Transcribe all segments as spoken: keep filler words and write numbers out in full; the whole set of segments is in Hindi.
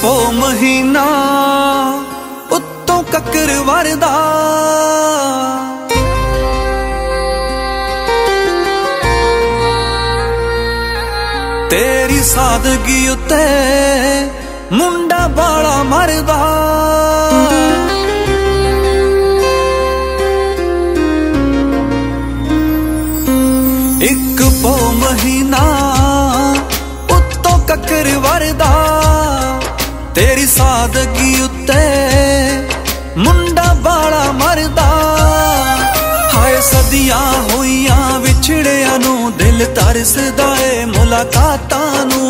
को महीना उत्तों ककर वरदा तेरी सादगी उते मुंडा बाड़ा मरदा एक पो महीना उत्तों ककर वरदा तेरी सादगी उत्ते मुंडा बाड़ा मरदा हाय सदियां होइयां विछड़ियां नू दिल तरसदा ए मुलाकातां नू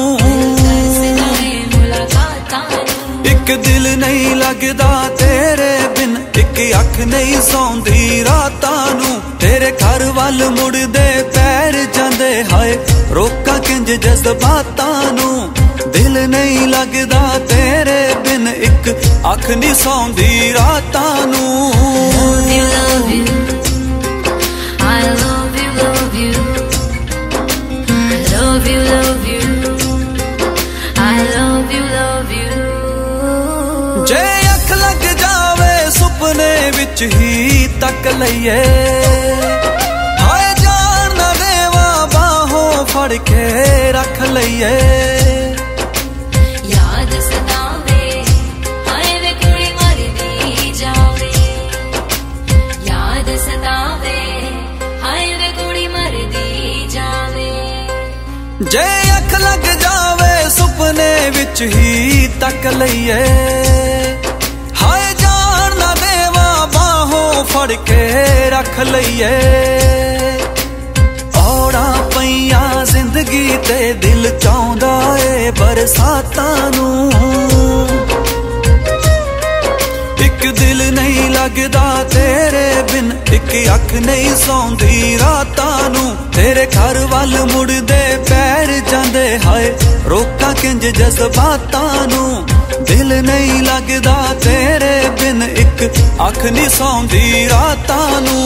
एक दिल नहीं लगदा तेरे बिन एक अख नहीं सौंदी रातां नू तेरे घर वाल मुड़दे पैर जांदे हाय रोका किंज जज्बातां नू दिल नहीं लगदा तेरे बिन एक अख नहीं सौंदी रातां नू जे अख लग जावे सुपने विच ही तक लईए हाय जान ना देवा बाहों फड़ के रख लईए जे अख लग जावे सुपने विच ही तक लईए हाय जान ना देवा बाहों फड़ के रख लईए औड़ा पईया जिंदगी ते दिल चाहुंदा ए बरसातां नू एक दिल नहीं लगदा तेरे बिन एक अख नहीं सौंदी रातां नू तेरे घर वाल मुड़दे पैर जांदे हाय रोका किंज जज्बातां नू दिल नहीं लगदा तेरे बिन एक अख नहीं सौंदी रातां नू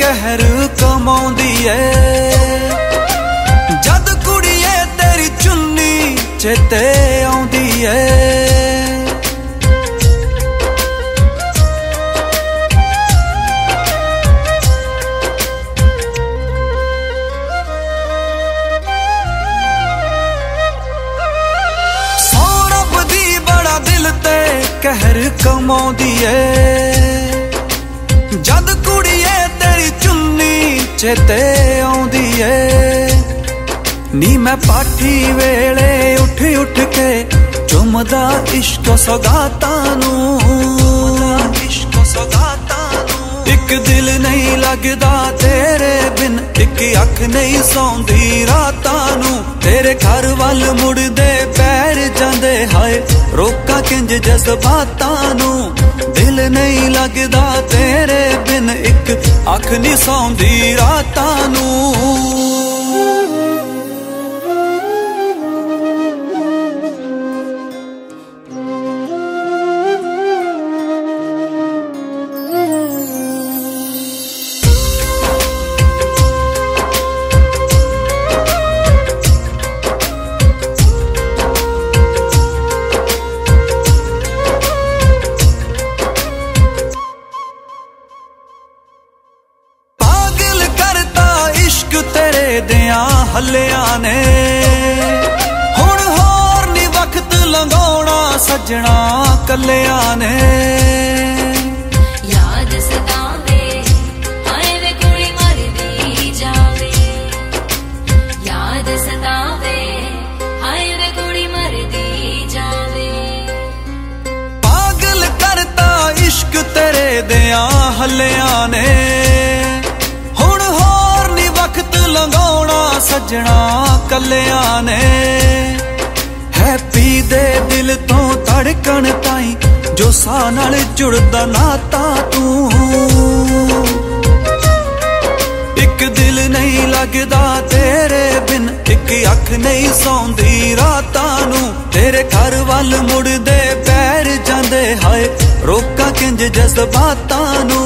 कहर कमाउंदी ऐ जद कुड़िए तेरी चुन्नी चेते आउंदी ऐ सौ रब दी बड़ा दिल ते कहर कमाउंदी ऐ जद कुड़िए चेते आउंदी ऐ नी मैं पाठी वेले उठ उठ के चुमदा इश्क सौगातां नू इश्क सौगातां नू एक दिल नहीं लगदा तेरे बिन एक अख नहीं सौंदी रातां नू तेरे घर वाल मुड़दे पैर जांदे हाय रोका किंज जज्बातां नू दिल नहीं लगदा तेरे बिन एक अख नहीं सौंदी रातां नू हल्लियां ने हुण होर नी वक्त लंघाउणा सजना कल्लियां ने याद सतावे हाय वे कुड़ी मरदी जावे याद सतावे हाय वे कुड़ी मरदी जावे पागल करता इश्क तेरे दिया हल्लियां ने सजना कल्याण है है पी दे दिल तो धड़कन ताई जो साह नाल जुड़दा नाता तू एक दिल नहीं लगदा तेरे बिन एक अख नहीं सौंदी रातां नूं तेरे घर वल मुड़दे पैर जांदे हाय रोका किंज जज्बातां नूं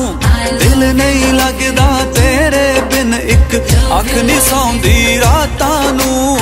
दिल नहीं लगदा तेरे बिन एक अख नहीं सौंदी रातां नूं।